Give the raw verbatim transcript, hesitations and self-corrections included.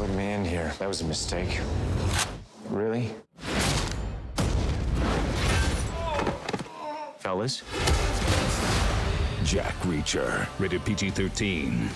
would me in here. That was a mistake. Really? Fellas? Jack Reacher, rated P G thirteen.